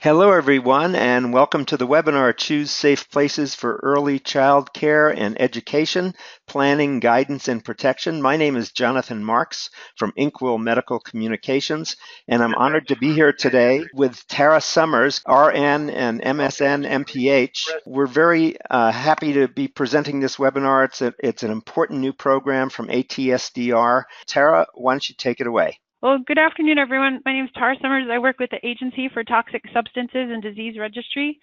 Hello everyone, and welcome to the webinar, Choose Safe Places for Early Child Care and Education, Planning, Guidance, and Protection. My name is Jonathan Marks from Inkwell Medical Communications, and I'm honored to be here today with Tara Summers, RN and MSN MPH. We're very happy to be presenting this webinar. It's an important new program from ATSDR. Tara, why don't you take it away? Well, good afternoon, everyone. My name is Tara Summers. I work with the Agency for Toxic Substances and Disease Registry,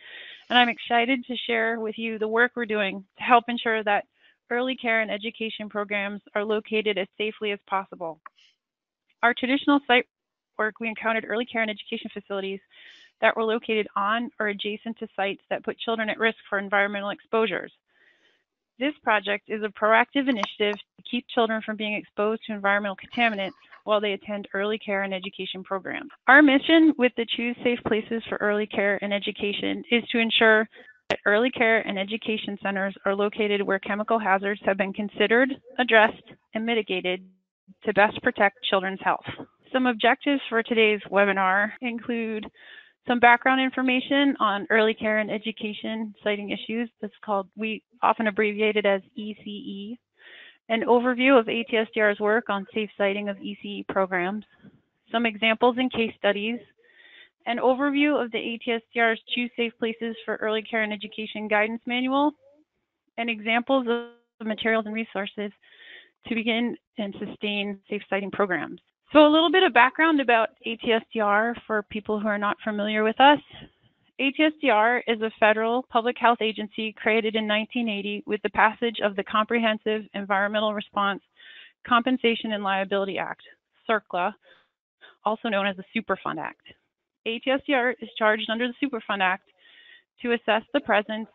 and I'm excited to share with you the work we're doing to help ensure that early care and education programs are located as safely as possible. Our traditional site work, we encountered early care and education facilities that were located on or adjacent to sites that put children at risk for environmental exposures. This project is a proactive initiative to keep children from being exposed to environmental contaminants while they attend early care and education programs. Our mission with the Choose Safe Places for Early Care and Education is to ensure that early care and education centers are located where chemical hazards have been considered, addressed, and mitigated to best protect children's health. Some objectives for today's webinar include some background information on early care and education citing issues. That's called, we often abbreviate it as ECE. An overview of ATSDR's work on safe citing of ECE programs, some examples and case studies, an overview of the ATSDR's Choose Safe Places for Early Care and Education Guidance Manual, and examples of materials and resources to begin and sustain safe citing programs. So a little bit of background about ATSDR for people who are not familiar with us. ATSDR is a federal public health agency created in 1980 with the passage of the Comprehensive Environmental Response Compensation and Liability Act, CERCLA, also known as the Superfund Act. ATSDR is charged under the Superfund Act to assess the presence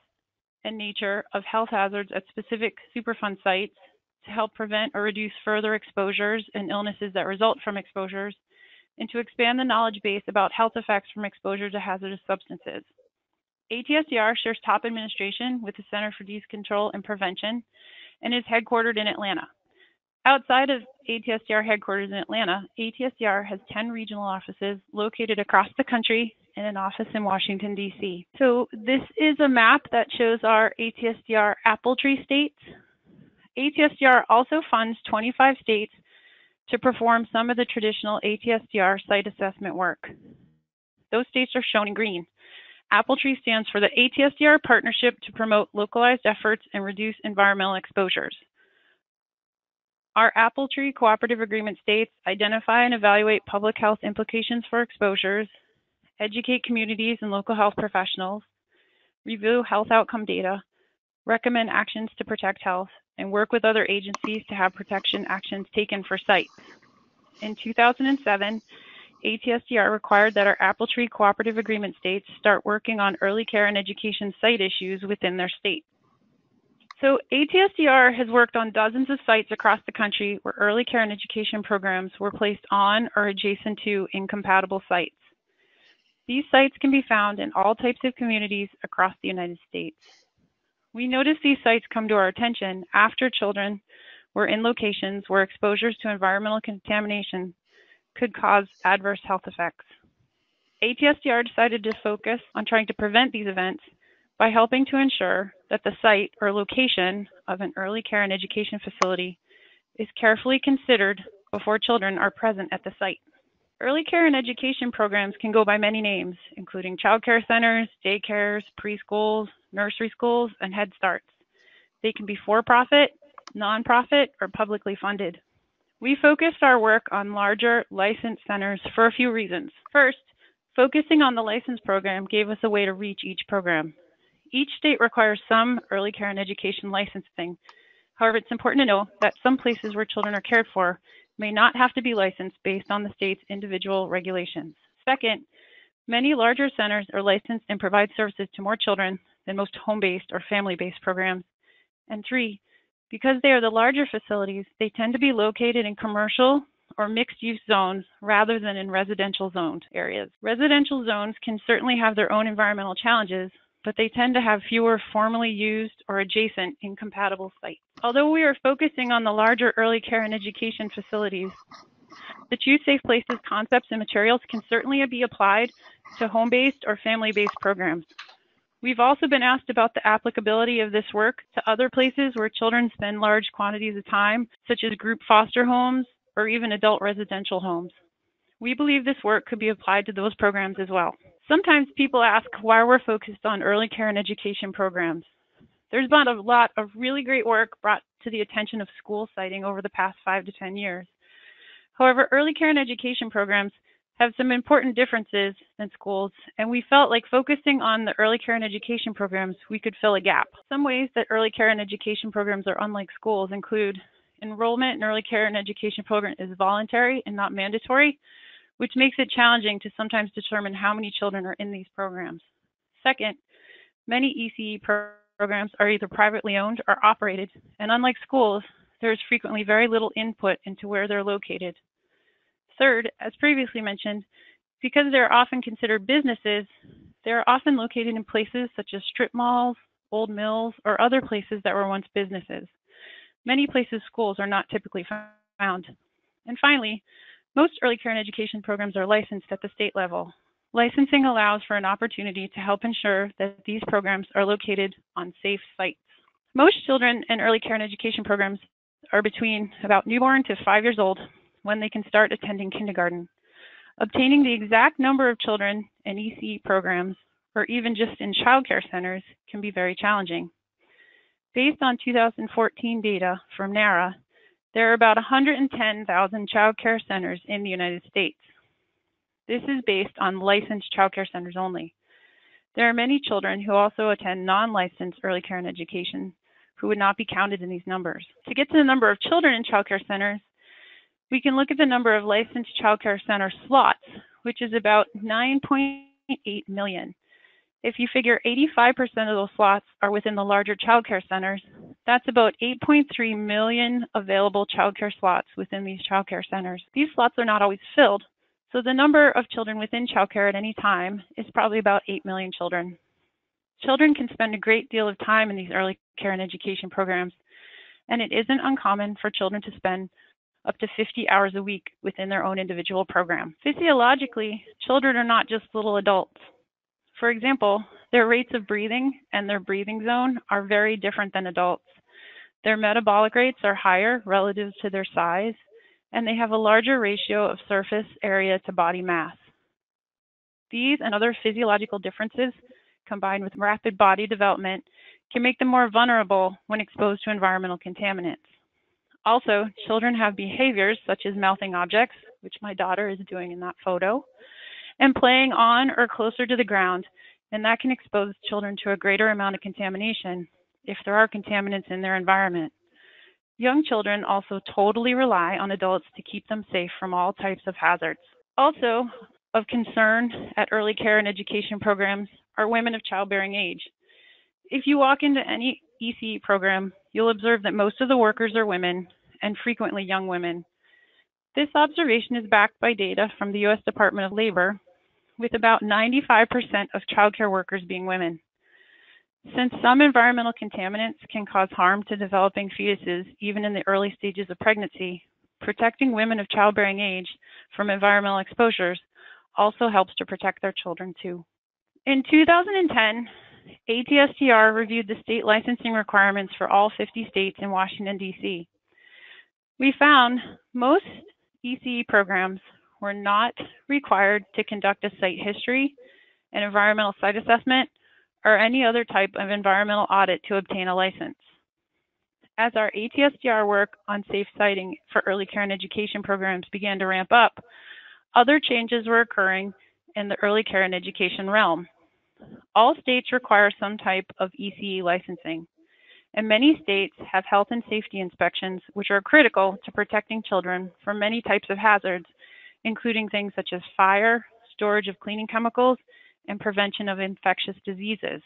and nature of health hazards at specific Superfund sites to help prevent or reduce further exposures and illnesses that result from exposures, and to expand the knowledge base about health effects from exposure to hazardous substances. ATSDR shares top administration with the Centers for Disease Control and Prevention and is headquartered in Atlanta. Outside of ATSDR headquarters in Atlanta, ATSDR has 10 regional offices located across the country and an office in Washington, D.C. So this is a map that shows our ATSDR Appletree states. ATSDR also funds 25 states to perform some of the traditional ATSDR site assessment work. Those states are shown in green. Appletree stands for the ATSDR Partnership to Promote Localized Efforts and Reduce Environmental Exposures. Our Appletree Cooperative Agreement states identify and evaluate public health implications for exposures, educate communities and local health professionals, review health outcome data, recommend actions to protect health, and work with other agencies to have protection actions taken for sites. In 2007, ATSDR required that our Appletree Cooperative Agreement states start working on early care and education site issues within their state. So ATSDR has worked on dozens of sites across the country where early care and education programs were placed on or adjacent to incompatible sites. These sites can be found in all types of communities across the United States. We noticed these sites come to our attention after children were in locations where exposures to environmental contamination could cause adverse health effects. ATSDR decided to focus on trying to prevent these events by helping to ensure that the site or location of an early care and education facility is carefully considered before children are present at the site. Early care and education programs can go by many names, including child care centers, daycares, preschools, nursery schools, and Head Starts. They can be for-profit, non-profit, or publicly funded. We focused our work on larger licensed centers for a few reasons. First, focusing on the license program gave us a way to reach each program. Each state requires some early care and education licensing. However, it's important to know that some places where children are cared for may not have to be licensed based on the state's individual regulations. Second, many larger centers are licensed and provide services to more children than most home-based or family-based programs. And three, because they are the larger facilities, they tend to be located in commercial or mixed-use zones rather than in residential zoned areas. Residential zones can certainly have their own environmental challenges, but they tend to have fewer formally used or adjacent incompatible sites. Although we are focusing on the larger early care and education facilities, The Choose Safe Places concepts and materials can certainly be applied to home-based or family-based programs. We've also been asked about the applicability of this work to other places where children spend large quantities of time, such as group foster homes or even adult residential homes. We believe this work could be applied to those programs as well. Sometimes people ask why we're focused on early care and education programs. There's been a lot of really great work brought to the attention of school siting over the past 5 to 10 years. However, early care and education programs have some important differences than schools, and we felt like focusing on the early care and education programs, we could fill a gap. Some ways that early care and education programs are unlike schools include enrollment in early care and education program is voluntary and not mandatory, which makes it challenging to sometimes determine how many children are in these programs. Second, many ECE programs are either privately owned or operated, and unlike schools, there is frequently very little input into where they're located. Third, as previously mentioned, because they're often considered businesses, they're often located in places such as strip malls, old mills, or other places that were once businesses. Many places schools are not typically found. And finally, most early care and education programs are licensed at the state level. Licensing allows for an opportunity to help ensure that these programs are located on safe sites. Most children in early care and education programs are between about newborn to 5 years old, when they can start attending kindergarten. Obtaining the exact number of children in ECE programs, or even just in child care centers, can be very challenging. Based on 2014 data from NARA, there are about 110,000 child care centers in the United States. This is based on licensed child care centers only. There are many children who also attend non-licensed early care and education who would not be counted in these numbers. To get to the number of children in child care centers, we can look at the number of licensed child care center slots, which is about 9.8 million. If you figure 85% of those slots are within the larger child care centers, that's about 8.3 million available child care slots within these child care centers. These slots are not always filled, so the number of children within child care at any time is probably about 8 million children. Children can spend a great deal of time in these early care and education programs, and it isn't uncommon for children to spend up to 50 hours a week within their own individual program. Physiologically, children are not just little adults. For example, their rates of breathing and their breathing zone are very different than adults. Their metabolic rates are higher relative to their size, and they have a larger ratio of surface area to body mass. These and other physiological differences, combined with rapid body development, can make them more vulnerable when exposed to environmental contaminants. Also, children have behaviors such as mouthing objects, which my daughter is doing in that photo, and playing on or closer to the ground, and that can expose children to a greater amount of contamination if there are contaminants in their environment. Young children also totally rely on adults to keep them safe from all types of hazards. Also of concern at early care and education programs are women of childbearing age. If you walk into any ECE program, you'll observe that most of the workers are women, and frequently young women. This observation is backed by data from the U.S. Department of Labor, with about 95% of child care workers being women. Since some environmental contaminants can cause harm to developing fetuses even in the early stages of pregnancy, protecting women of childbearing age from environmental exposures also helps to protect their children too. In 2010, ATSTR reviewed the state licensing requirements for all 50 states in Washington, D.C. We found most ECE programs were not required to conduct a site history, an environmental site assessment, or any other type of environmental audit to obtain a license. As our ATSTR work on safe siting for early care and education programs began to ramp up, other changes were occurring in the early care and education realm. All states require some type of ECE licensing, and many states have health and safety inspections, which are critical to protecting children from many types of hazards, including things such as fire, storage of cleaning chemicals, and prevention of infectious diseases.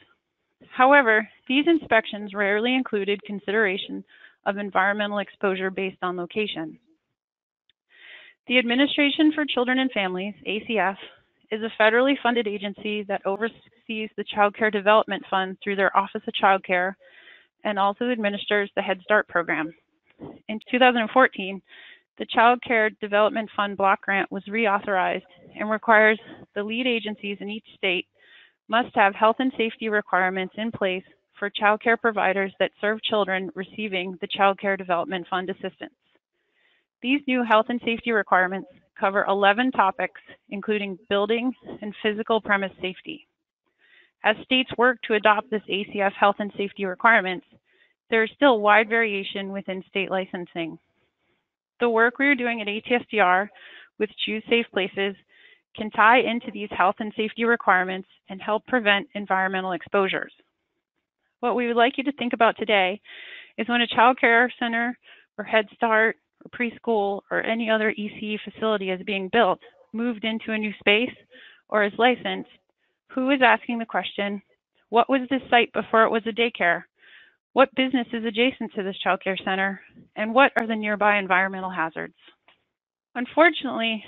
However, these inspections rarely included consideration of environmental exposure based on location. The Administration for Children and Families, ACF, is a federally funded agency that oversees the Child Care Development Fund through their Office of Child Care and also administers the Head Start program. In 2014, The Child Care Development Fund block grant was reauthorized and requires the lead agencies in each state must have health and safety requirements in place for child care providers that serve children receiving the Child Care Development Fund assistance. These new health and safety requirements cover 11 topics, including building and physical premise safety. As states work to adopt this ACF health and safety requirements, there is still wide variation within state licensing. The work we are doing at ATSDR with Choose Safe Places can tie into these health and safety requirements and help prevent environmental exposures. What we would like you to think about today is when a child care center or Head Start or preschool or any other ECE facility is being built, moved into a new space, or is licensed, who is asking the question, what was this site before it was a daycare? What business is adjacent to this child care center? And what are the nearby environmental hazards? Unfortunately,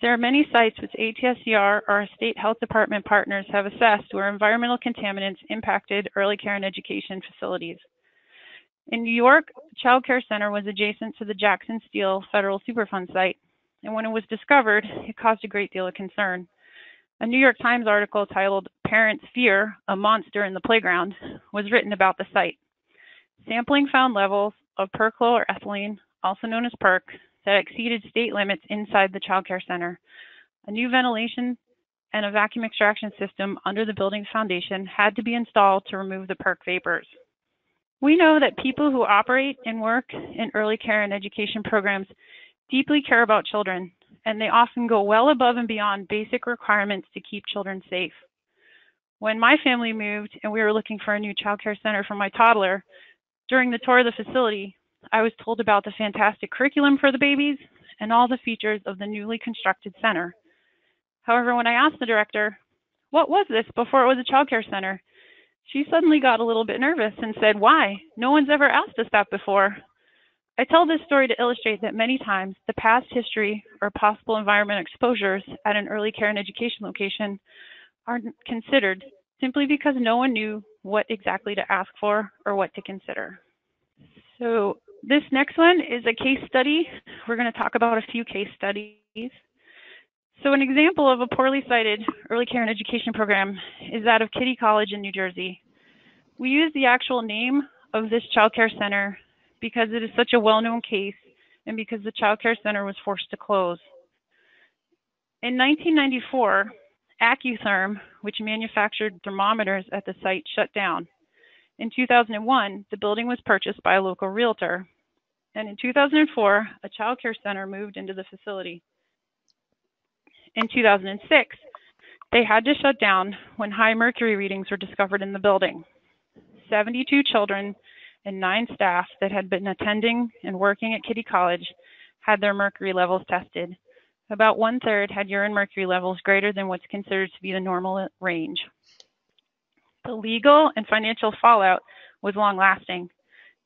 there are many sites which ATSDR or our state health department partners have assessed where environmental contaminants impacted early care and education facilities. In New York, a child care center was adjacent to the Jackson Steel Federal Superfund site, and when it was discovered, it caused a great deal of concern. A New York Times article titled "Parents Fear a Monster in the Playground" was written about the site. Sampling found levels of perchloroethylene, also known as PERC, that exceeded state limits inside the child care center. A new ventilation and a vacuum extraction system under the building's foundation had to be installed to remove the PERC vapors. We know that people who operate and work in early care and education programs deeply care about children, and they often go well above and beyond basic requirements to keep children safe. When my family moved and we were looking for a new child care center for my toddler, during the tour of the facility, I was told about the fantastic curriculum for the babies and all the features of the newly constructed center. However, when I asked the director, what was this before it was a child care center? She suddenly got a little bit nervous and said, why? No one's ever asked us that before. I tell this story to illustrate that many times the past history or possible environmental exposures at an early care and education location are considered simply because no one knew what exactly to ask for or what to consider. So this next one is a case study. We're going to talk about a few case studies. So an example of a poorly cited early care and education program is that of Kitty College in New Jersey. We use the actual name of this child care center because it is such a well-known case and because the child care center was forced to close. In 1994, AccuTherm, which manufactured thermometers at the site, shut down. In 2001, the building was purchased by a local realtor. And in 2004, a child care center moved into the facility. In 2006, they had to shut down when high mercury readings were discovered in the building. 72 children and 9 staff that had been attending and working at Kitty College had their mercury levels tested. About 1/3 had urine mercury levels greater than what's considered to be the normal range. The legal and financial fallout was long-lasting.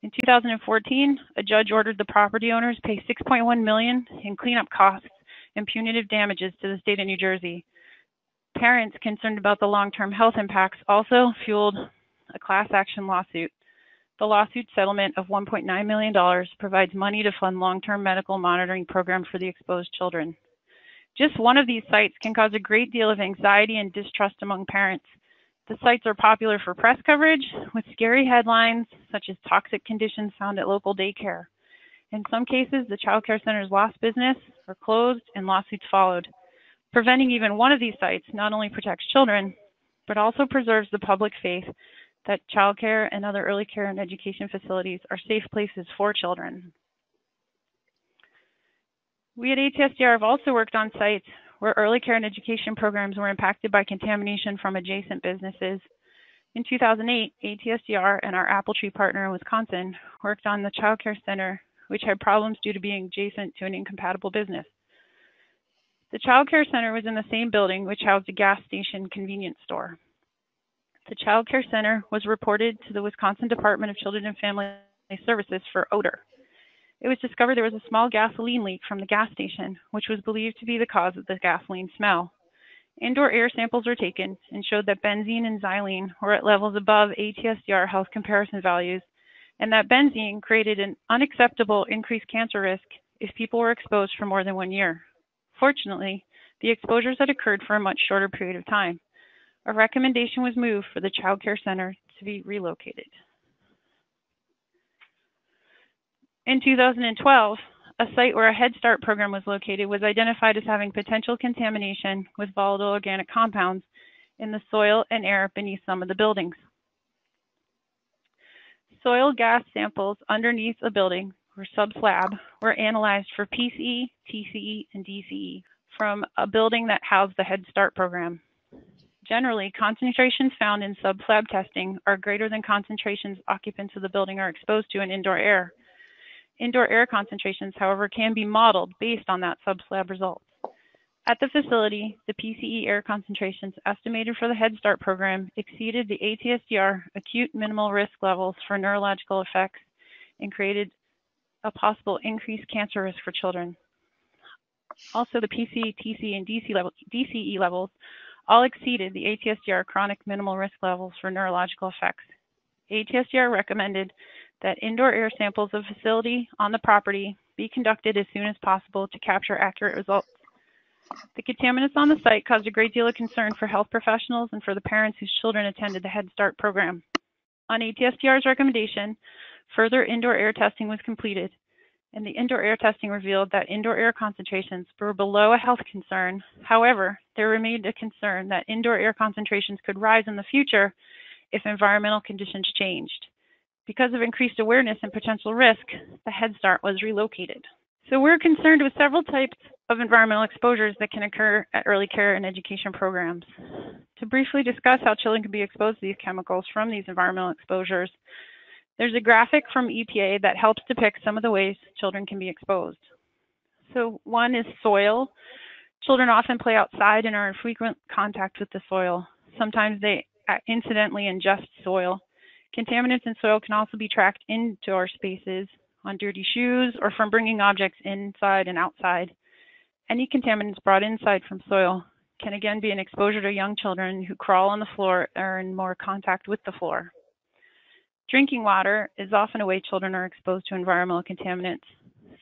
In 2014, a judge ordered the property owners pay $6.1 million in cleanup costs and punitive damages to the state of New Jersey. Parents concerned about the long-term health impacts also fueled a class action lawsuit. The lawsuit settlement of $1.9 million provides money to fund long-term medical monitoring programs for the exposed children. Just one of these sites can cause a great deal of anxiety and distrust among parents. The sites are popular for press coverage with scary headlines such as toxic conditions found at local daycare. In some cases, the child care centers lost business or closed and lawsuits followed. Preventing even one of these sites not only protects children, but also preserves the public faith that child care and other early care and education facilities are safe places for children. We at ATSDR have also worked on sites where early care and education programs were impacted by contamination from adjacent businesses. In 2008, ATSDR and our Appletree partner in Wisconsin worked on the child care center, which had problems due to being adjacent to an incompatible business. The child care center was in the same building which housed a gas station convenience store. The child care center was reported to the Wisconsin Department of Children and Family Services for odor. It was discovered there was a small gasoline leak from the gas station, which was believed to be the cause of the gasoline smell. Indoor air samples were taken and showed that benzene and xylene were at levels above ATSDR health comparison values, and that benzene created an unacceptable increased cancer risk if people were exposed for more than 1 year. Fortunately, the exposures had occurred for a much shorter period of time. A recommendation was moved for the Child Care Center to be relocated. In 2012, a site where a Head Start program was located was identified as having potential contamination with volatile organic compounds in the soil and air beneath some of the buildings. Soil gas samples underneath a building or sub-slab were analyzed for PCE, TCE, and DCE from a building that housed the Head Start program. Generally, concentrations found in sub-slab testing are greater than concentrations occupants of the building are exposed to in indoor air. Indoor air concentrations, however, can be modeled based on that sub-slab result. At the facility, the PCE air concentrations estimated for the Head Start program exceeded the ATSDR acute minimal risk levels for neurological effects and created a possible increased cancer risk for children. Also, the PCE, TCE, and DCE levels all exceeded the ATSDR chronic minimal risk levels for neurological effects. ATSDR recommended that indoor air samples of facility on the property be conducted as soon as possible to capture accurate results. The contaminants on the site caused a great deal of concern for health professionals and for the parents whose children attended the Head Start program. On ATSDR's recommendation, further indoor air testing was completed, and the indoor air testing revealed that indoor air concentrations were below a health concern. However, there remained a concern that indoor air concentrations could rise in the future if environmental conditions changed. Because of increased awareness and potential risk, the Head Start was relocated. So we're concerned with several types of environmental exposures that can occur at early care and education programs. To briefly discuss how children can be exposed to these chemicals from these environmental exposures, there's a graphic from EPA that helps depict some of the ways children can be exposed. So one is soil. Children often play outside and are in frequent contact with the soil. Sometimes they incidentally ingest soil. Contaminants in soil can also be tracked into our spaces, on dirty shoes, or from bringing objects inside and outside. Any contaminants brought inside from soil can again be an exposure to young children who crawl on the floor or are in more contact with the floor. Drinking water is often a way children are exposed to environmental contaminants.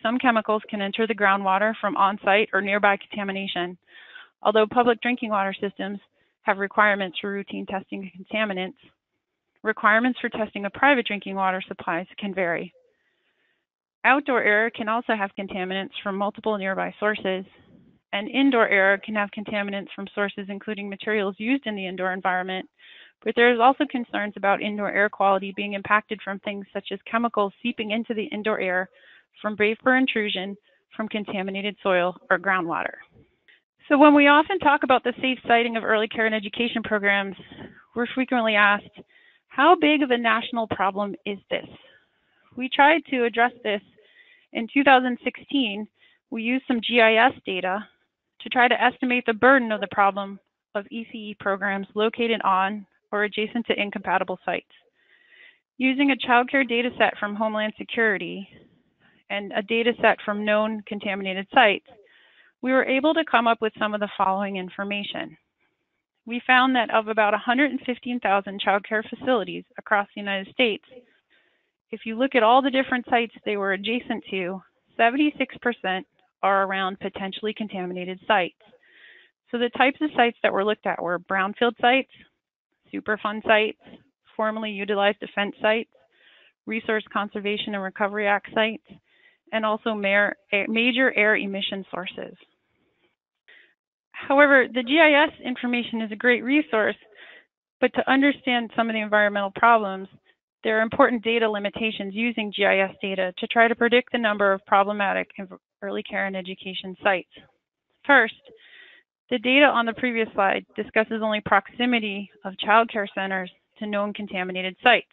Some chemicals can enter the groundwater from on-site or nearby contamination. Although public drinking water systems have requirements for routine testing of contaminants, requirements for testing of private drinking water supplies can vary. Outdoor air can also have contaminants from multiple nearby sources, and indoor air can have contaminants from sources including materials used in the indoor environment, but there is also concerns about indoor air quality being impacted from things such as chemicals seeping into the indoor air, from vapor intrusion, from contaminated soil or groundwater. So when we often talk about the safe siting of early care and education programs, we're frequently asked, how big of a national problem is this? We tried to address this in 2016. We used some GIS data to try to estimate the burden of the problem of ECE programs located on or adjacent to incompatible sites. Using a child care data set from Homeland Security and a data set from known contaminated sites, we were able to come up with some of the following information. We found that of about 115,000 child care facilities across the United States, if you look at all the different sites they were adjacent to, 76% are around potentially contaminated sites. So the types of sites that were looked at were brownfield sites, Superfund sites, formerly utilized defense sites, Resource Conservation and Recovery Act sites, and also major air emission sources. However, the GIS information is a great resource, but to understand some of the environmental problems, there are important data limitations using GIS data to try to predict the number of problematic early care and education sites. First, the data on the previous slide discusses only proximity of child care centers to known contaminated sites.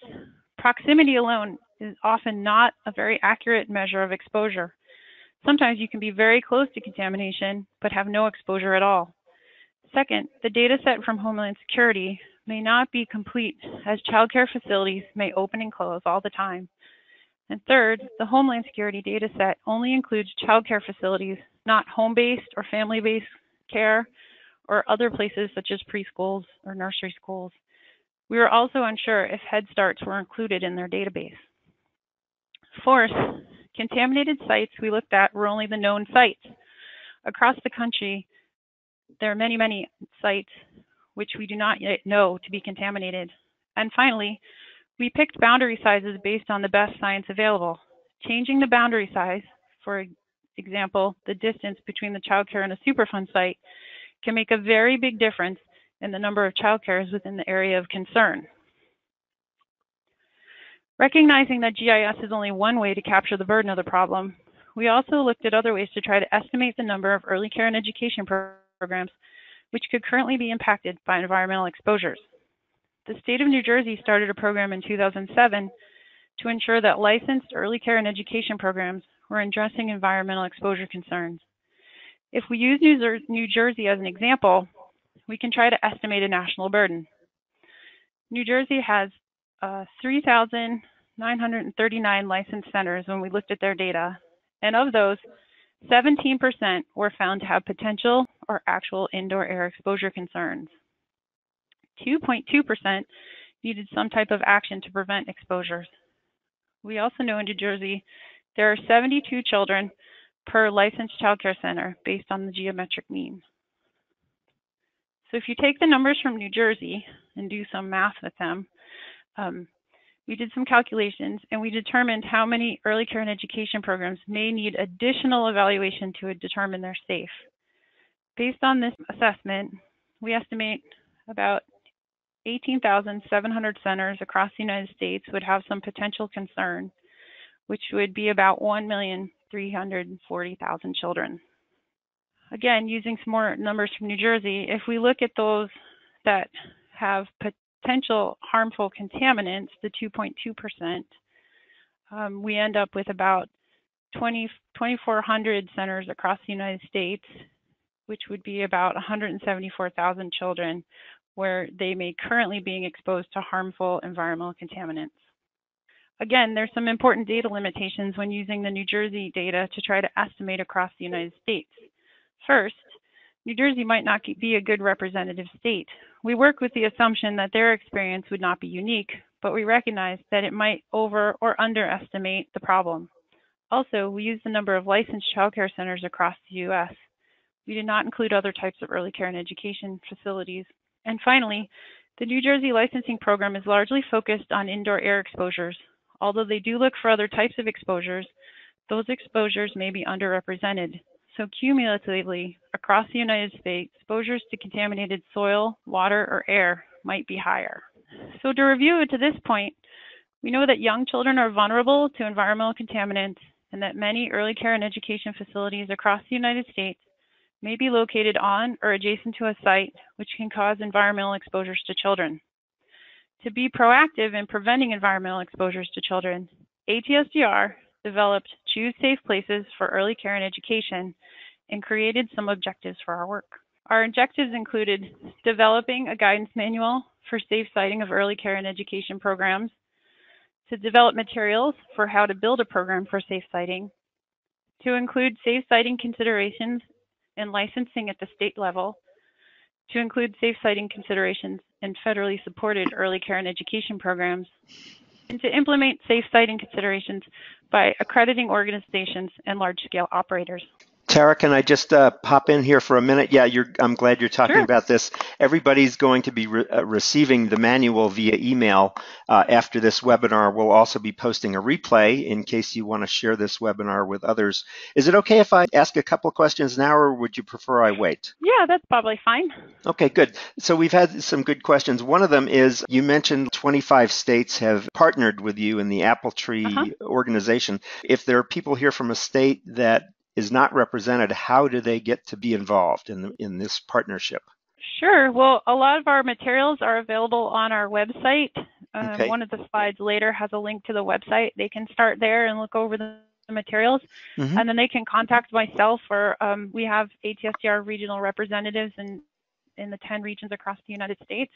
Proximity alone is often not a very accurate measure of exposure. Sometimes you can be very close to contamination but have no exposure at all. Second, the data set from Homeland Security may not be complete, as child care facilities may open and close all the time. And third, the Homeland Security data set only includes child care facilities, not home-based or family-based care or other places such as preschools or nursery schools. We were also unsure if Head Starts were included in their database. Fourth, Contaminated sites we looked at were only the known sites. Across the country, there are many, many sites which we do not yet know to be contaminated. And finally, we picked boundary sizes based on the best science available. Changing the boundary size, for example, the distance between the child care and a Superfund site, can make a very big difference in the number of child cares within the area of concern. Recognizing that GIS is only one way to capture the burden of the problem, we also looked at other ways to try to estimate the number of early care and education programs which could currently be impacted by environmental exposures. The state of New Jersey started a program in 2007 to ensure that licensed early care and education programs were addressing environmental exposure concerns. If we use New Jersey as an example, we can try to estimate a national burden. New Jersey has 3,939 licensed centers when we looked at their data, and of those, 17% were found to have potential or actual indoor air exposure concerns. 2.2% needed some type of action to prevent exposures. We also know in New Jersey there are 72 children per licensed child care center based on the geometric mean. So if you take the numbers from New Jersey and do some math with them, we did some calculations and we determined how many early care and education programs may need additional evaluation to determine they're safe. Based on this assessment, we estimate about 18,700 centers across the United States would have some potential concern, which would be about 1,340,000 children. Again, using some more numbers from New Jersey, if we look at those that have potential harmful contaminants, the 2.2%, we end up with about 2,400 centers across the United States, which would be about 174,000 children where they may currently be exposed to harmful environmental contaminants. Again, there's some important data limitations when using the New Jersey data to try to estimate across the United States. First, New Jersey might not be a good representative state. We work with the assumption that their experience would not be unique, but we recognize that it might over or underestimate the problem. Also, we use the number of licensed child care centers across the U.S. We did not include other types of early care and education facilities. And finally, the New Jersey licensing program is largely focused on indoor air exposures. Although they do look for other types of exposures, those exposures may be underrepresented. So cumulatively, across the United States, exposures to contaminated soil, water, or air might be higher. So to review to this point, we know that young children are vulnerable to environmental contaminants and that many early care and education facilities across the United States may be located on or adjacent to a site which can cause environmental exposures to children. To be proactive in preventing environmental exposures to children, ATSDR developed Choose Safe Places for Early Care and Education and created some objectives for our work. Our objectives included developing a guidance manual for safe siting of early care and education programs, to develop materials for how to build a program for safe siting, to include safe siting considerations and licensing at the state level, to include safe siting considerations in federally supported early care and education programs, and to implement safe siting considerations by accrediting organizations and large-scale operators. Tara, can I just pop in here for a minute? Yeah, I'm glad you're talking about this. Everybody's going to be receiving the manual via email after this webinar. We'll also be posting a replay in case you want to share this webinar with others. Is it okay if I ask a couple questions now, or would you prefer I wait? Yeah, that's probably fine. Okay, good. So we've had some good questions. One of them is, you mentioned 25 states have partnered with you in the Appletree organization. If there are people here from a state that is not represented, how do they get to be involved in this partnership? Sure. Well, a lot of our materials are available on our website. One of the slides later has a link to the website. They can start there and look over the materials, and then they can contact myself, or we have ATSDR regional representatives in the 10 regions across the United States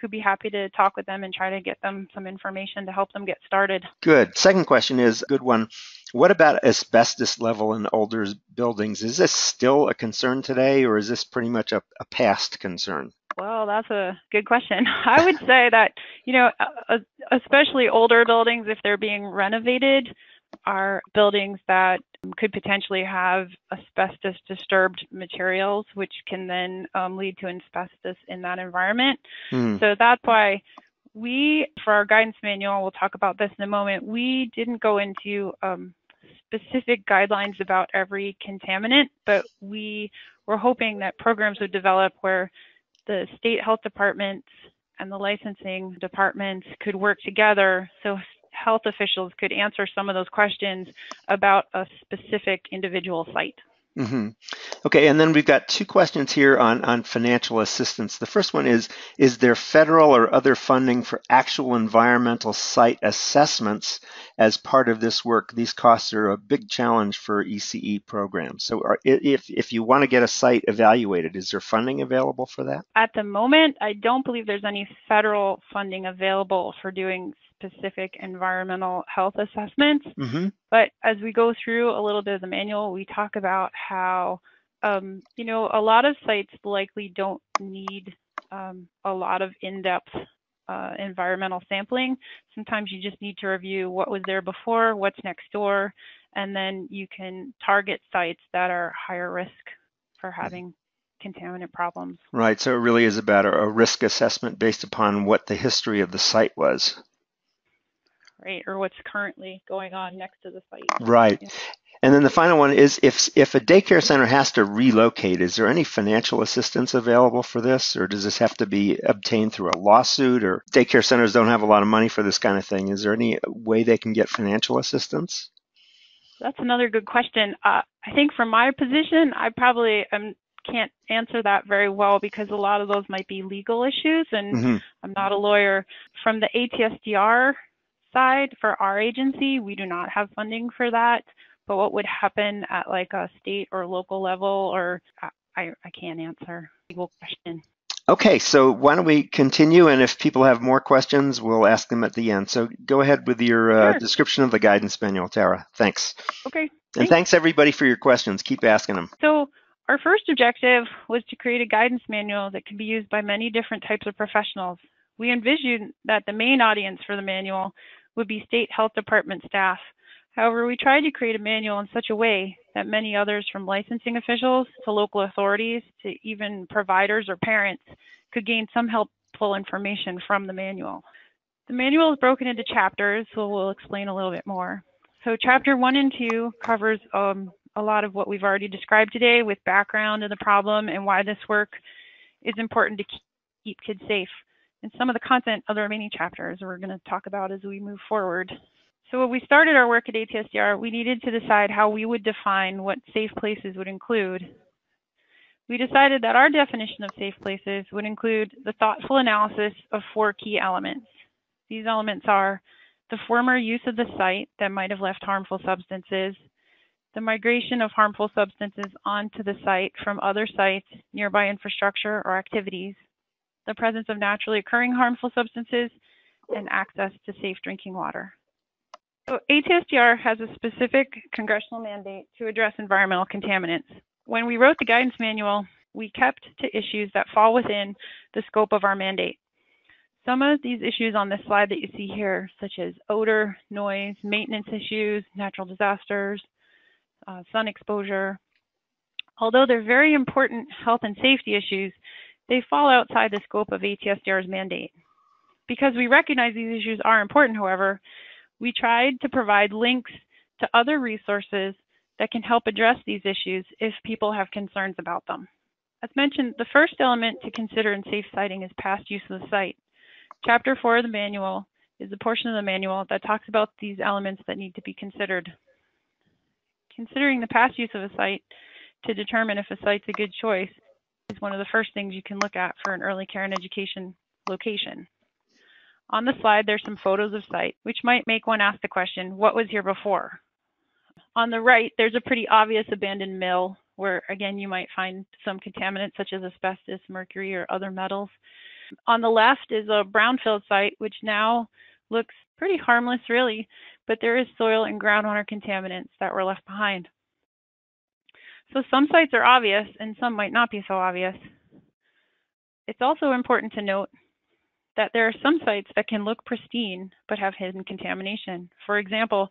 who'd be happy to talk with them and try to get them some information to help them get started. Good. Second question is a good one. What about asbestos level in older buildings? Is this still a concern today, or is this pretty much a past concern? Well, that's a good question. I would say that, you know, especially older buildings, if they're being renovated, are buildings that could potentially have asbestos disturbed materials, which can then lead to asbestos in that environment. Mm. So that's why we, for our guidance manual, we'll talk about this in a moment, we didn't go into specific guidelines about every contaminant, but we were hoping that programs would develop where the state health departments and the licensing departments could work together so health officials could answer some of those questions about a specific individual site. Mm-hmm. Okay, and then we've got two questions here on financial assistance. The first one is there federal or other funding for actual environmental site assessments as part of this work? These costs are a big challenge for ECE programs. So if you want to get a site evaluated, is there funding available for that? At the moment, I don't believe there's any federal funding available for doing specific environmental health assessments. Mm-hmm. But as we go through a little bit of the manual, we talk about how, you know, a lot of sites likely don't need a lot of in-depth environmental sampling. Sometimes you just need to review what was there before, what's next door, and then you can target sites that are higher risk for having contaminant problems. Right, so it really is about a risk assessment based upon what the history of the site was. Right, or what's currently going on next to the site. Right. Yeah. And then the final one is if a daycare center has to relocate, is there any financial assistance available for this, or does this have to be obtained through a lawsuit, or daycare centers don't have a lot of money for this kind of thing? Is there any way they can get financial assistance? That's another good question. I think from my position, I probably can't answer that very well because a lot of those might be legal issues, and mm-hmm. I'm not a lawyer. From the ATSDR side, for our agency, we do not have funding for that. But what would happen at like a state or local level, or I can't answer the legal question. Okay, so why don't we continue, and if people have more questions, we'll ask them at the end. So go ahead with your sure. Description of the guidance manual, Tara. Thanks. Okay. And thanks everybody for your questions. Keep asking them. So our first objective was to create a guidance manual that can be used by many different types of professionals. We envisioned that the main audience for the manual would be state health department staff. However, we tried to create a manual in such a way that many others, from licensing officials to local authorities to even providers or parents, could gain some helpful information from the manual. The manual is broken into chapters, so we'll explain a little bit more. So chapter 1 and 2 covers a lot of what we've already described today, with background and the problem and why this work is important to keep kids safe. And some of the content of the remaining chapters we're going to talk about as we move forward. So when we started our work at ATSDR, we needed to decide how we would define what safe places would include. We decided that our definition of safe places would include the thoughtful analysis of 4 key elements. These elements are the former use of the site that might have left harmful substances, the migration of harmful substances onto the site from other sites, nearby infrastructure, or activities, the presence of naturally occurring harmful substances, and access to safe drinking water. So ATSDR has a specific congressional mandate to address environmental contaminants. When we wrote the guidance manual, we kept to issues that fall within the scope of our mandate. Some of these issues on this slide that you see here, such as odor, noise, maintenance issues, natural disasters, sun exposure, although they're very important health and safety issues, they fall outside the scope of ATSDR's mandate. Because we recognize these issues are important, however, we tried to provide links to other resources that can help address these issues if people have concerns about them. As mentioned, the first element to consider in safe siting is past use of the site. Chapter 4 of the manual is the portion of the manual that talks about these elements that need to be considered. Considering the past use of a site to determine if a site's a good choice is one of the first things you can look at for an early care and education location. On the slide, there's some photos of site, which might make one ask the question, what was here before? On the right, there's a pretty obvious abandoned mill where, again, you might find some contaminants such as asbestos, mercury, or other metals. On the left is a brownfield site, which now looks pretty harmless, really, but there is soil and groundwater contaminants that were left behind. So some sites are obvious and some might not be so obvious. It's also important to note that there are some sites that can look pristine but have hidden contamination. For example,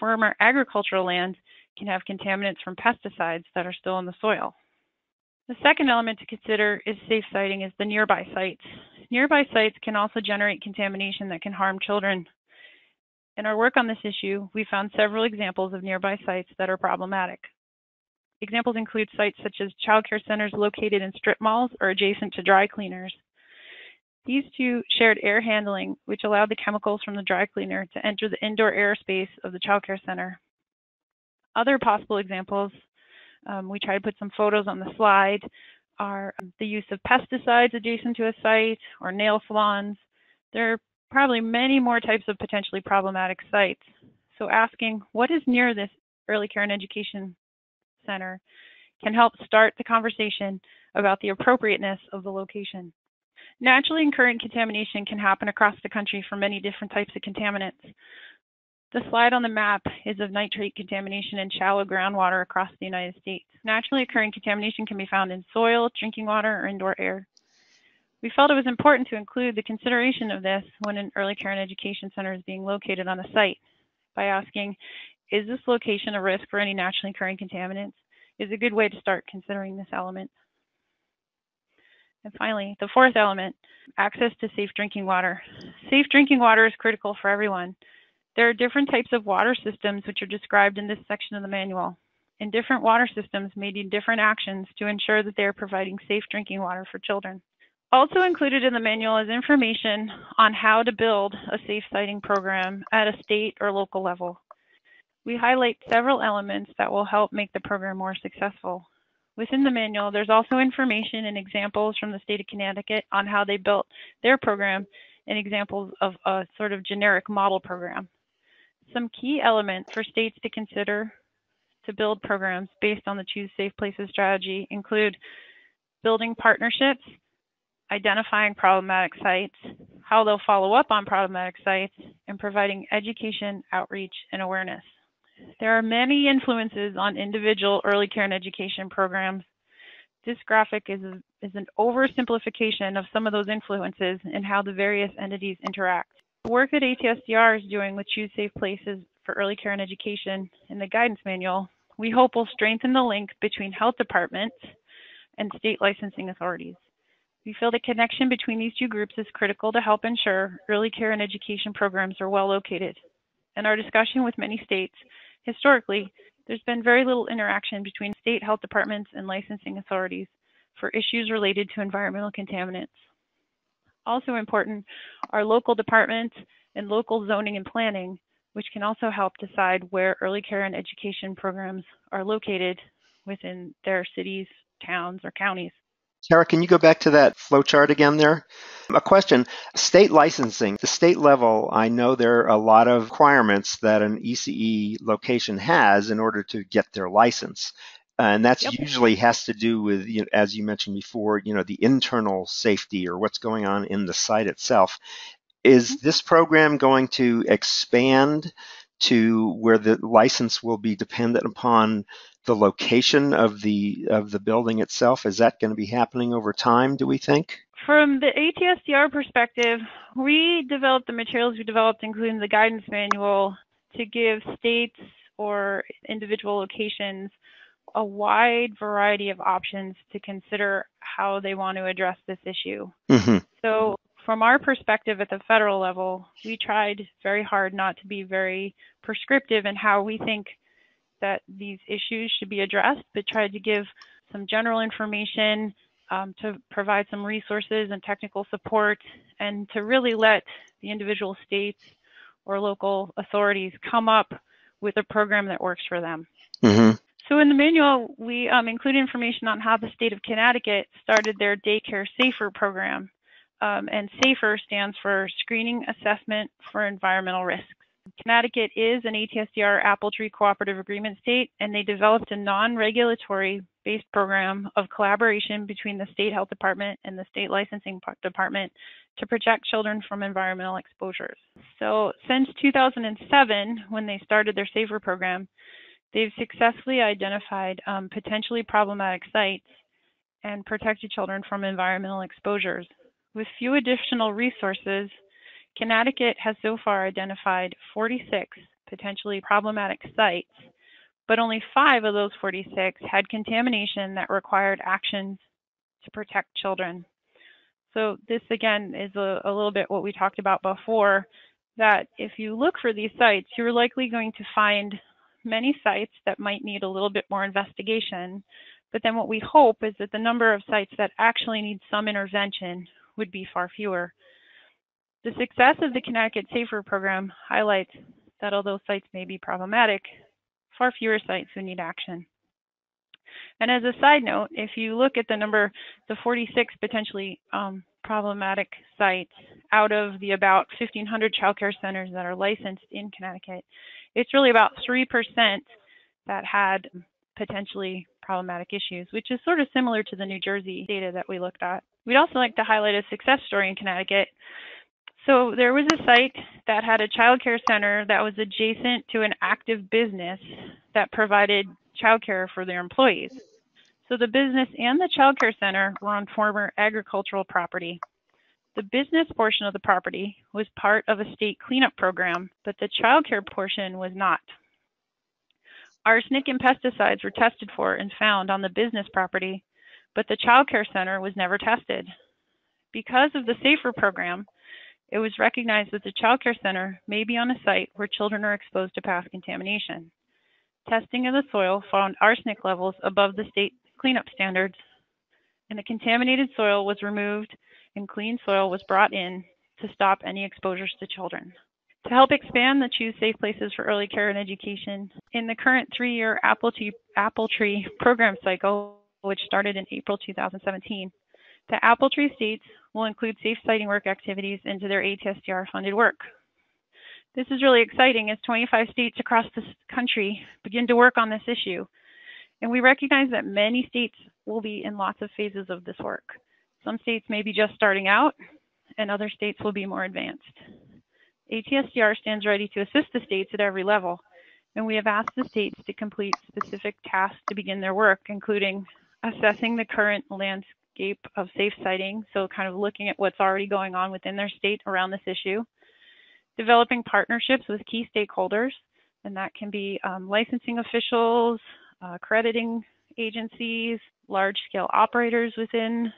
former agricultural land can have contaminants from pesticides that are still in the soil. The second element to consider is safe siting is the nearby sites. Nearby sites can also generate contamination that can harm children. In our work on this issue, we found several examples of nearby sites that are problematic. Examples include sites such as child care centers located in strip malls or adjacent to dry cleaners. These two shared air handling, which allowed the chemicals from the dry cleaner to enter the indoor airspace of the child care center. Other possible examples, we try to put some photos on the slide, are the use of pesticides adjacent to a site or nail salons. There are probably many more types of potentially problematic sites. So asking what is near this early care and education center can help start the conversation about the appropriateness of the location. Naturally occurring contamination can happen across the country for many different types of contaminants. The slide on the map is of nitrate contamination in shallow groundwater across the United States. Naturally occurring contamination can be found in soil, drinking water, or indoor air. We felt it was important to include the consideration of this when an early care and education center is being located on a site by asking, is this location a risk for any naturally occurring contaminants? Is a good way to start considering this element. And finally, the fourth element, access to safe drinking water. Safe drinking water is critical for everyone. There are different types of water systems which are described in this section of the manual, and different water systems may need different actions to ensure that they are providing safe drinking water for children. Also included in the manual is information on how to build a safe siting program at a state or local level. We highlight several elements that will help make the program more successful. Within the manual, there's also information and examples from the state of Connecticut on how they built their program and examples of a sort of generic model program. Some key elements for states to consider to build programs based on the Choose Safe Places strategy include building partnerships, identifying problematic sites, how they'll follow up on problematic sites, and providing education, outreach, and awareness. There are many influences on individual early care and education programs. This graphic is an oversimplification of some of those influences and how the various entities interact. The work that ATSDR is doing with Choose Safe Places for Early Care and Education in the guidance manual, we hope will strengthen the link between health departments and state licensing authorities. We feel the connection between these two groups is critical to help ensure early care and education programs are well located. In our discussion with many states, historically, there's been very little interaction between state health departments and licensing authorities for issues related to environmental contaminants. Also important are local departments and local zoning and planning, which can also help decide where early care and education programs are located within their cities, towns, or counties. Tara, can you go back to that flow chart again there? A question, state licensing, the state level, I know there are a lot of requirements that an ECE location has in order to get their license. And that's usually has to do with, you know, as you mentioned before, you know, the internal safety or what's going on in the site itself. Is this program going to expand to where the license will be dependent upon the location of the building itself? Is that going to be happening over time, do we think? From the ATSDR perspective, we developed the materials we developed, including the guidance manual, to give states or individual locations a wide variety of options to consider how they want to address this issue. So from our perspective at the federal level, we tried very hard not to be very prescriptive in how we think that these issues should be addressed, but tried to give some general information to provide some resources and technical support, and to really let the individual states or local authorities come up with a program that works for them. So in the manual, we include information on how the state of Connecticut started their Daycare SAFER program. And SAFER stands for Screening Assessment for Environmental Risk. Connecticut is an ATSDR Appletree Cooperative Agreement state, and they developed a non-regulatory based program of collaboration between the state health department and the state licensing department to protect children from environmental exposures. So since 2007, when they started their SAFER program, they've successfully identified potentially problematic sites and protected children from environmental exposures. With few additional resources, Connecticut has so far identified 46 potentially problematic sites, but only 5 of those 46 had contamination that required actions to protect children. So this again is a little bit what we talked about before, that if you look for these sites, you're likely going to find many sites that might need a little bit more investigation. But then what we hope is that the number of sites that actually need some intervention would be far fewer. The success of the Connecticut SAFER program highlights that although sites may be problematic, far fewer sites who need action. And as a side note, if you look at the number, the 46 potentially problematic sites out of the about 1,500 child care centers that are licensed in Connecticut, it's really about 3% that had potentially problematic issues, which is sort of similar to the New Jersey data that we looked at. We'd also like to highlight a success story in Connecticut. So there was a site that had a child care center that was adjacent to an active business that provided child care for their employees. So the business and the child care center were on former agricultural property. The business portion of the property was part of a state cleanup program, but the child care portion was not. Arsenic and pesticides were tested for and found on the business property, but the child care center was never tested. Because of the SAFER program, it was recognized that the child care center may be on a site where children are exposed to past contamination. Testing of the soil found arsenic levels above the state cleanup standards, and the contaminated soil was removed and clean soil was brought in to stop any exposures to children. To help expand the Choose Safe Places for Early Care and Education, in the current 3-year Appletree program cycle, which started in April 2017, the Appletree states will include safe siting work activities into their ATSDR-funded work. This is really exciting as 25 states across the country begin to work on this issue, and we recognize that many states will be in lots of phases of this work. Some states may be just starting out, and other states will be more advanced. ATSDR stands ready to assist the states at every level, and we have asked the states to complete specific tasks to begin their work, including assessing the current landscape of safe siting, so kind of looking at what's already going on within their state around this issue, developing partnerships with key stakeholders, and that can be licensing officials, accrediting agencies, large-scale operators within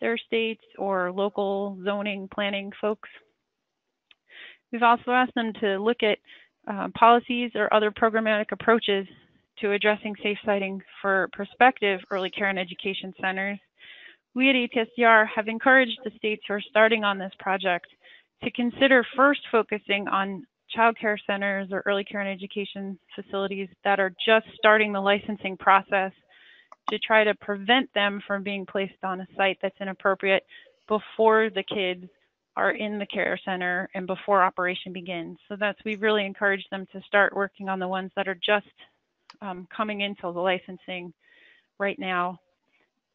their states, or local zoning planning folks. We've also asked them to look at policies or other programmatic approaches to addressing safe siting for prospective early care and education centers. We at ATSDR have encouraged the states who are starting on this project to consider first focusing on child care centers or early care and education facilities that are just starting the licensing process, to try to prevent them from being placed on a site that's inappropriate before the kids are in the care center and before operation begins. So we really encourage them to start working on the ones that are just coming into the licensing right now.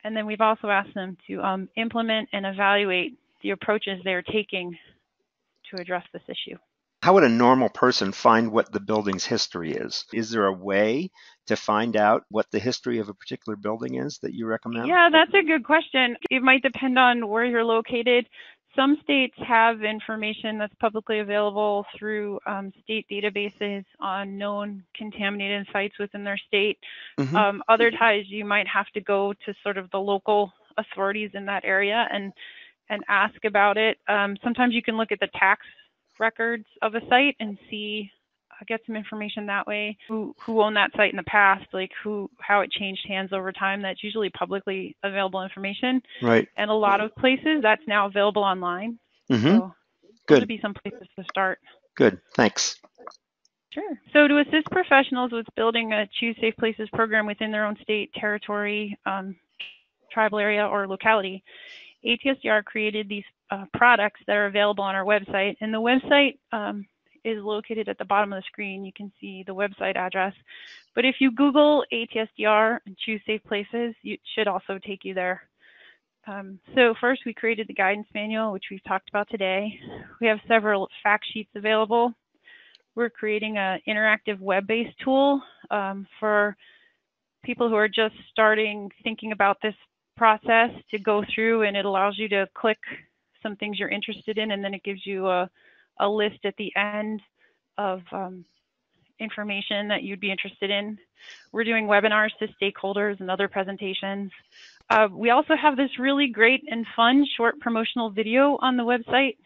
And then we've also asked them to implement and evaluate the approaches they're taking to address this issue. How would a normal person find what the building's history is? Is there a way to find out what the history of a particular building is that you recommend? Yeah, that's a good question. It might depend on where you're located. Some states have information that's publicly available through state databases on known contaminated sites within their state. Mm-hmm. Other times, you might have to go to sort of the local authorities in that area and ask about it. Sometimes you can look at the tax records of a site and see, get some information that way. Who owned that site in the past, like how it changed hands over time. That's usually publicly available information. Right. And a lot of places that's now available online. Mm-hmm. So good. Those would be some places to start. Good. Thanks. Sure. So to assist professionals with building a Choose Safe Places program within their own state, territory, tribal area, or locality, ATSDR created these products that are available on our website. And the website is located at the bottom of the screen. You can see the website address. But if you Google ATSDR and Choose Safe Places, it should also take you there. So first, we created the guidance manual, which we've talked about today. We have several fact sheets available. We're creating an interactive web-based tool for people who are just starting thinking about this process to go through, and it allows you to click some things you're interested in, and then it gives you a list at the end of information that you'd be interested in. We're doing webinars to stakeholders and other presentations. We also have this really great and fun short promotional video on the website.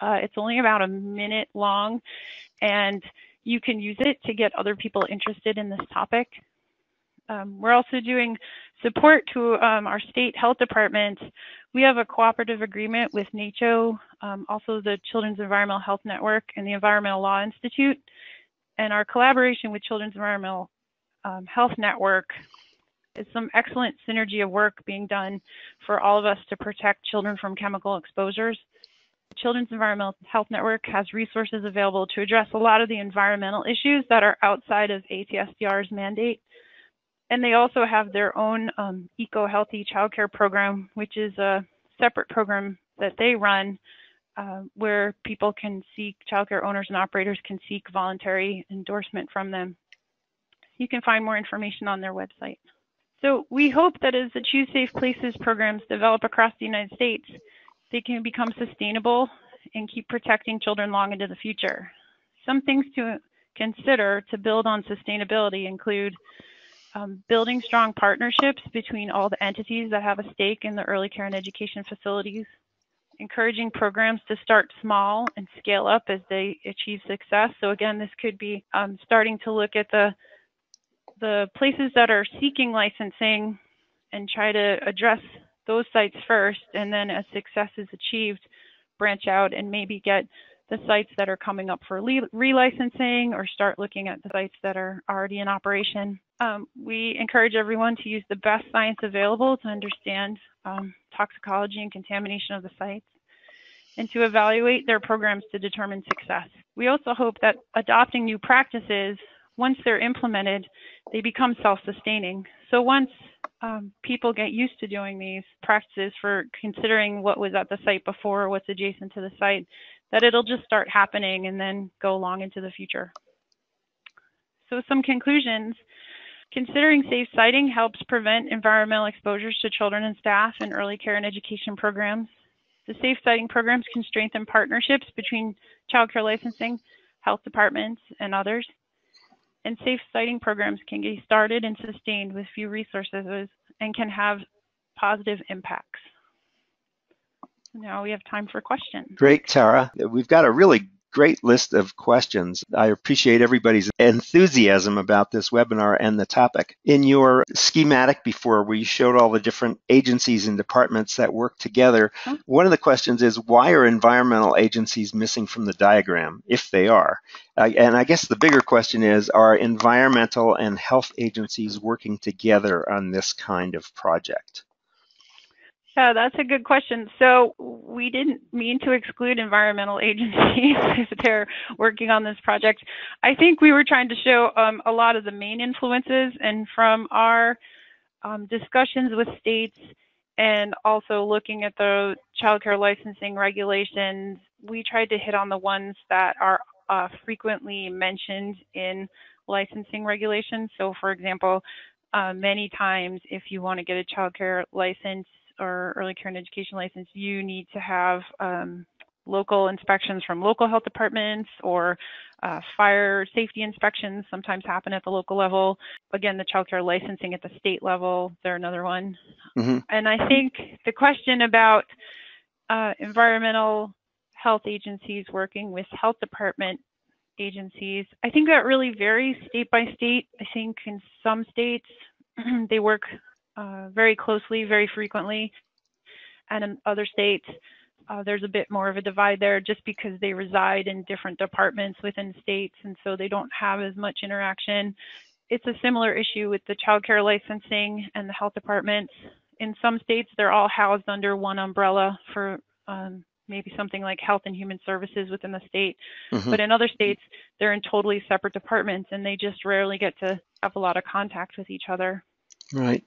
It's only about a minute long, and you can use it to get other people interested in this topic. We're also doing support to our state health department. We have a cooperative agreement with NACCHO, also the Children's Environmental Health Network and the Environmental Law Institute. And our collaboration with Children's Environmental Health Network is some excellent synergy of work being done for all of us to protect children from chemical exposures. The Children's Environmental Health Network has resources available to address a lot of the environmental issues that are outside of ATSDR's mandate. And they also have their own eco-healthy child care program, which is a separate program that they run where people can seek, childcare owners and operators can seek voluntary endorsement from them. You can find more information on their website. So we hope that as the Choose Safe Places programs develop across the United States, they can become sustainable and keep protecting children long into the future. Some things to consider to build on sustainability include building strong partnerships between all the entities that have a stake in the early care and education facilities, encouraging programs to start small and scale up as they achieve success. So again, this could be starting to look at the places that are seeking licensing and try to address those sites first, and then as success is achieved, branch out and maybe get the sites that are coming up for relicensing, or start looking at the sites that are already in operation. We encourage everyone to use the best science available to understand toxicology and contamination of the sites, and to evaluate their programs to determine success. We also hope that adopting new practices, once they're implemented, they become self-sustaining. So once people get used to doing these practices for considering what was at the site before, what's adjacent to the site, that it'll just start happening and then go long into the future. So some conclusions. Considering safe siting helps prevent environmental exposures to children and staff in early care and education programs. The safe siting programs can strengthen partnerships between child care licensing, health departments, and others. And safe siting programs can get started and sustained with few resources and can have positive impacts. Now we have time for questions. Great, Tara. We've got a really great list of questions. I appreciate everybody's enthusiasm about this webinar and the topic. In your schematic before, where you showed all the different agencies and departments that work together, one of the questions is, why are environmental agencies missing from the diagram, if they are? And I guess the bigger question is, are environmental and health agencies working together on this kind of project? Yeah, that's a good question. So we didn't mean to exclude environmental agencies if they're working on this project. I think we were trying to show a lot of the main influences, and from our discussions with states and also looking at the child care licensing regulations, we tried to hit on the ones that are frequently mentioned in licensing regulations. So for example, many times if you want to get a child care license or early care and education license, you need to have local inspections from local health departments, or fire safety inspections sometimes happen at the local level. Again, the child care licensing at the state level, they're another one. Mm-hmm. And I think the question about environmental health agencies working with health department agencies, I think that really varies state by state. I think in some states, they work very closely, very frequently, and in other states there's a bit more of a divide there, just because they reside in different departments within states, and so they don't have as much interaction. It's a similar issue with the child care licensing and the health departments. In some states, they're all housed under one umbrella for maybe something like Health and Human Services within the state. Mm-hmm. But in other states, they're in totally separate departments, and they just rarely get to have a lot of contact with each other. Right.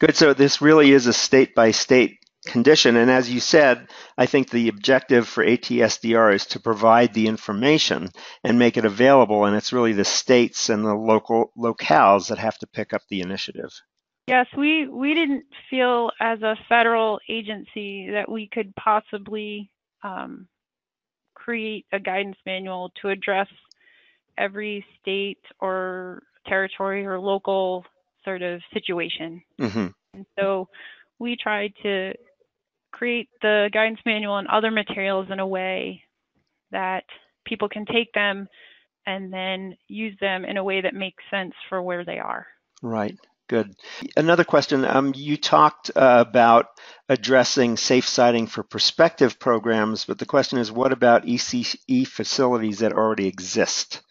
Good. So this really is a state-by-state condition. And as you said, I think the objective for ATSDR is to provide the information and make it available. And it's really the states and the locales that have to pick up the initiative. Yes, we didn't feel as a federal agency that we could possibly create a guidance manual to address every state or territory or local sort of situation. Mm-hmm. And so we tried to create the guidance manual and other materials in a way that people can take them and then use them in a way that makes sense for where they are. Right. Good. Another question. You talked about addressing safe siting for prospective programs, but the question is, what about ECE facilities that already exist?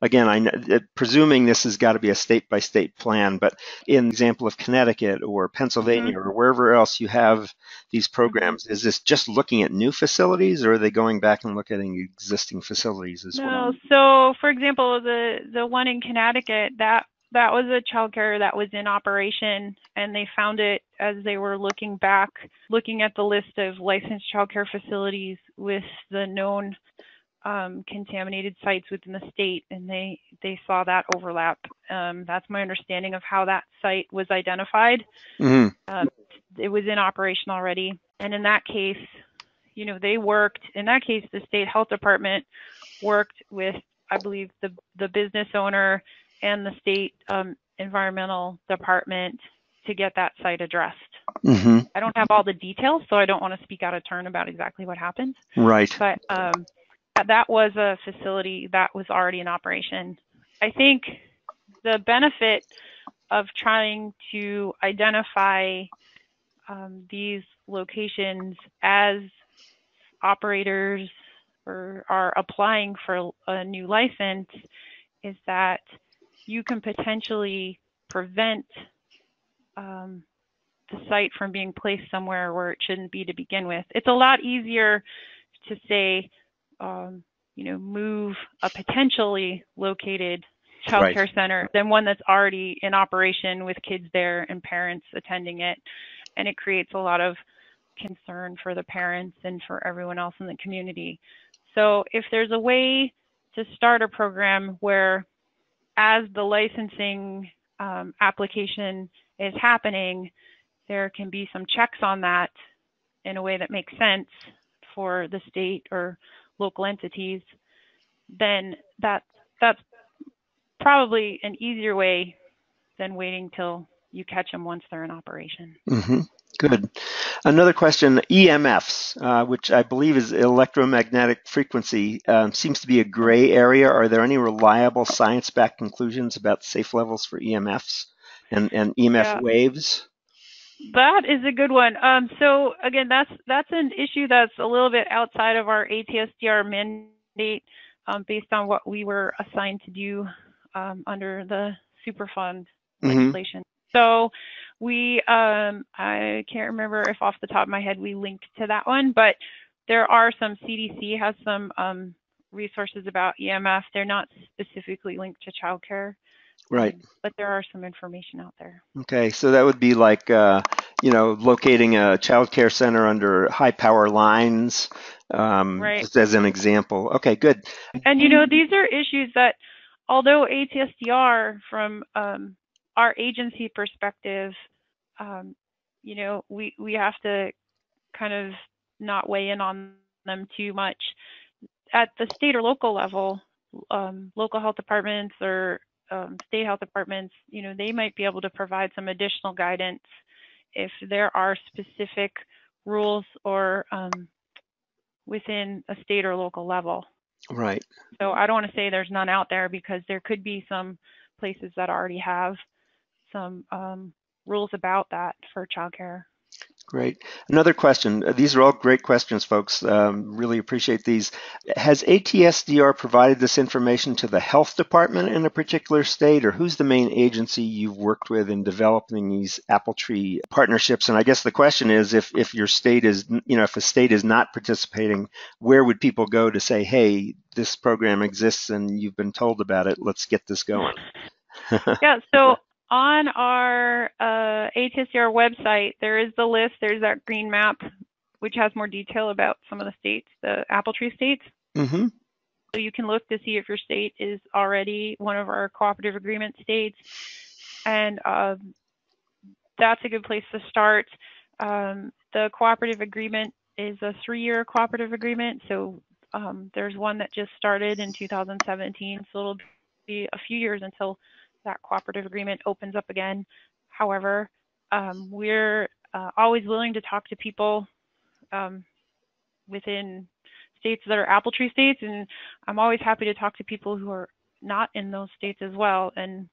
Again, presuming this has got to be a state-by-state plan, but in the example of Connecticut or Pennsylvania mm-hmm. or wherever else you have these programs, is this just looking at new facilities, or are they going back and looking at existing facilities as well? No. So, for example, the one in Connecticut, that was a child care that was in operation, and they found it as they were looking at the list of licensed child care facilities with the known contaminated sites within the state, and they saw that overlap. That's my understanding of how that site was identified. Mm-hmm. It was in operation already, and in that case, the state health department worked with, I believe, the business owner and the state environmental department to get that site addressed. Mm-hmm. I don't have all the details, so I don't want to speak out of turn about exactly what happened. Right. But that was a facility that was already in operation. I think the benefit of trying to identify these locations as operators or are applying for a new license is that you can potentially prevent the site from being placed somewhere where it shouldn't be to begin with. It's a lot easier to say, move a potentially located child care center than one that's already in operation with kids there and parents attending it. And it creates a lot of concern for the parents and for everyone else in the community. So if there's a way to start a program where as the licensing application is happening, there can be some checks on that in a way that makes sense for the state or local entities, then that's probably an easier way than waiting till you catch them once they're in operation. Mm-hmm. Good. Another question, EMFs, which I believe is electromagnetic frequency, seems to be a gray area. Are there any reliable science-backed conclusions about safe levels for EMFs and EMF waves? That is a good one. So again, that's an issue that's a little bit outside of our ATSDR mandate based on what we were assigned to do under the Superfund legislation. So we, I can't remember if off the top of my head we linked to that one, but there are some, CDC has some resources about EMF. They're not specifically linked to childcare. Right. But there are some information out there. Okay, so that would be like, locating a childcare center under high power lines, just as an example. Okay, good. And, these are issues that, although ATSDR from our agency perspective, we have to kind of not weigh in on them too much. At the state or local level, local health departments or state health departments, they might be able to provide some additional guidance if there are specific rules or within a state or local level. Right. So I don't want to say there's none out there, because there could be some places that already have some rules about that for childcare. Great. Another question. These are all great questions, folks. Really appreciate these. Has ATSDR provided this information to the health department in a particular state, or who's the main agency you've worked with in developing these Appletree partnerships? And I guess the question is, if your state is, if a state is not participating, where would people go to say, hey, this program exists and you've been told about it, let's get this going? Yeah. So on our ATSDR website, there is the list. There's that green map, which has more detail about some of the states, the Appletree states. Mm-hmm. So you can look to see if your state is already one of our cooperative agreement states. And that's a good place to start. The cooperative agreement is a 3-year cooperative agreement. So there's one that just started in 2017. So it'll be a few years until that cooperative agreement opens up again. However, we're always willing to talk to people within states that are Appletree states, and I'm always happy to talk to people who are not in those states as well, and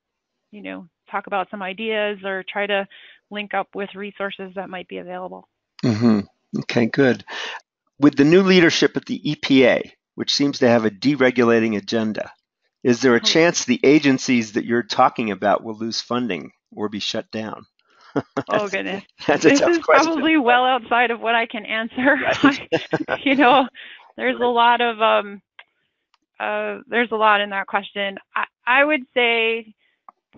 you know, talk about some ideas or try to link up with resources that might be available. Mm-hmm. Okay, good. With the new leadership at the EPA, which seems to have a deregulating agenda, is there a chance the agencies that you're talking about will lose funding or be shut down? Oh, goodness. That's a tough question. This is probably well outside of what I can answer. Right. You know, there's a lot of, there's a lot in that question. I would say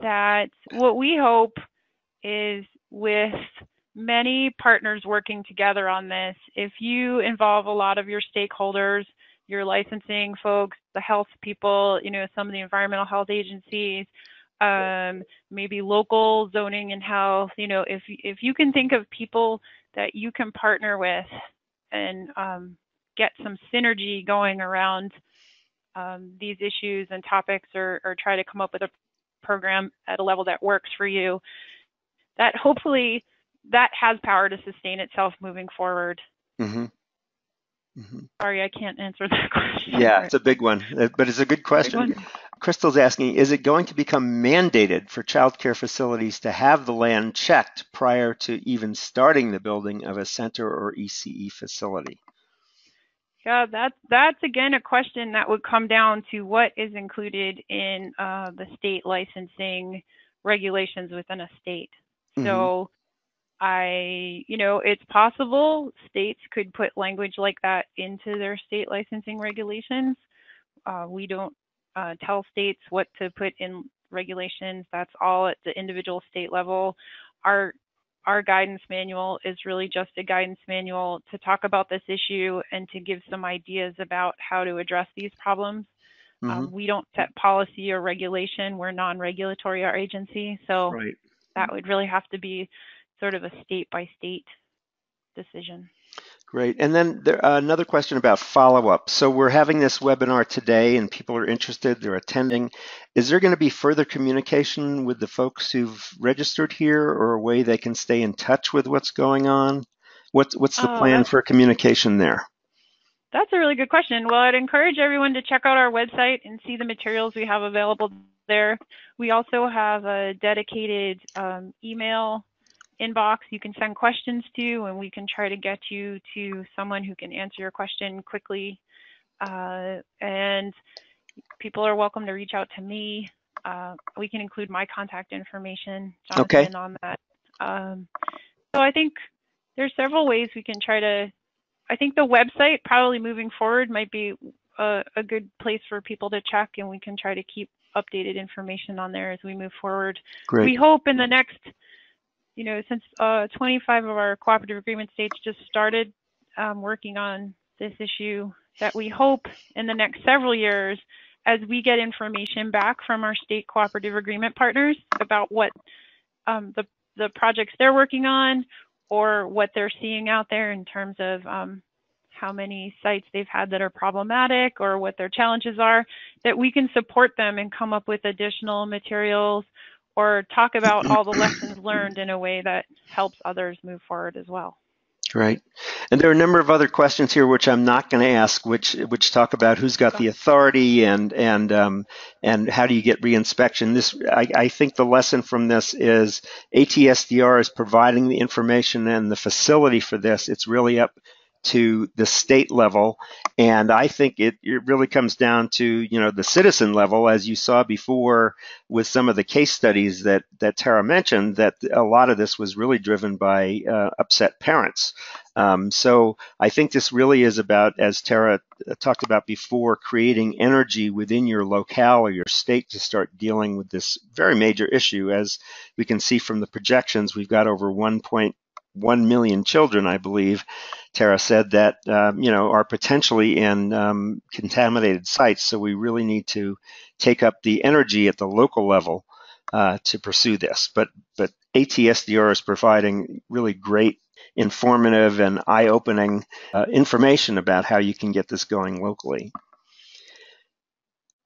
that what we hope is with many partners working together on this, if you involve a lot of your stakeholders, your licensing folks, the health people, you know, some of the environmental health agencies, maybe local zoning and health, you know, if you can think of people that you can partner with and get some synergy going around these issues and topics, or try to come up with a program at a level that works for you, that hopefully that has power to sustain itself moving forward. Mm-hmm. Mm-hmm. Sorry, I can't answer that question. Yeah, it's a big one, but it's a good question. Crystal's asking, is it going to become mandated for childcare facilities to have the land checked prior to even starting the building of a center or ECE facility? Yeah, that's again a question that would come down to what is included in the state licensing regulations within a state. Mm-hmm. So you know, it's possible states could put language like that into their state licensing regulations. We don't tell states what to put in regulations. That's all at the individual state level. Our guidance manual is really just a guidance manual to talk about this issue and to give some ideas about how to address these problems. Mm-hmm. We don't set policy or regulation. We're non-regulatory, our agency. So right. That would really have to be sort of a state by state decision. Great. And then another question about follow-up. So we're having this webinar today and people are interested, they're attending. Is there going to be further communication with the folks who've registered here, or a way they can stay in touch with what's going on? What's the plan for communication there? That's a really good question. Well, I'd encourage everyone to check out our website and see the materials we have available there. We also have a dedicated email inbox you can send questions to, and we can try to get you to someone who can answer your question quickly. And people are welcome to reach out to me. We can include my contact information, Jonathan, on that. So I think there's several ways we can try to, I think the website probably moving forward might be a good place for people to check, and we can try to keep updated information on there as we move forward. Great. We hope in the next, you know, since 25 of our cooperative agreement states just started working on this issue, that we hope in the next several years, as we get information back from our state cooperative agreement partners about what the projects they're working on, or what they're seeing out there in terms of how many sites they've had that are problematic or what their challenges are, that we can support them and come up with additional materials or talk about all the lessons learned in a way that helps others move forward as well. Right. And there are a number of other questions here, which I'm not going to ask, which talk about who's got the authority and how do you get reinspection. This, I think the lesson from this is ATSDR is providing the information and the facility for this. It's really up to the state level, and I think it really comes down to, you know, the citizen level, as you saw before with some of the case studies that Tara mentioned, that a lot of this was really driven by upset parents. So I think this really is about, as Tara talked about before, creating energy within your locale or your state to start dealing with this very major issue. As we can see from the projections, we've got over 1.1 million children, I believe, Tara said, that you know, are potentially in contaminated sites. So we really need to take up the energy at the local level to pursue this. But ATSDR is providing really great informative and eye-opening information about how you can get this going locally.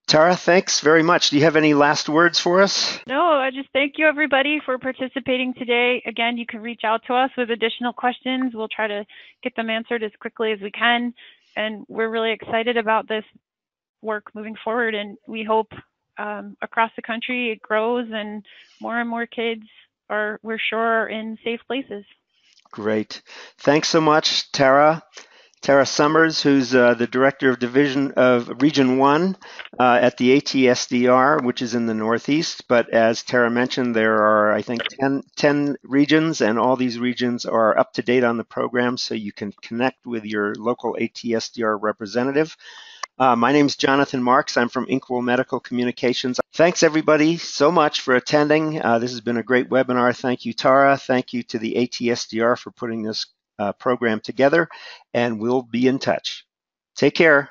Tara, thanks very much. Do you have any last words for us? No, I just thank you, everybody, for participating today. Again, you can reach out to us with additional questions. We'll try to get them answered as quickly as we can. And we're really excited about this work moving forward. And we hope across the country it grows and more kids are, we're sure, are in safe places. Great. Thanks so much, Tara. Tara Summers, who's the Director of Division of Region 1 at the ATSDR, which is in the Northeast. But as Tara mentioned, there are, I think, 10 regions, and all these regions are up to date on the program, so you can connect with your local ATSDR representative. My name's Jonathan Marks. I'm from Inkwell Medical Communications. Thanks, everybody, so much for attending. This has been a great webinar. Thank you, Tara. Thank you to the ATSDR for putting this program together, and we'll be in touch. Take care.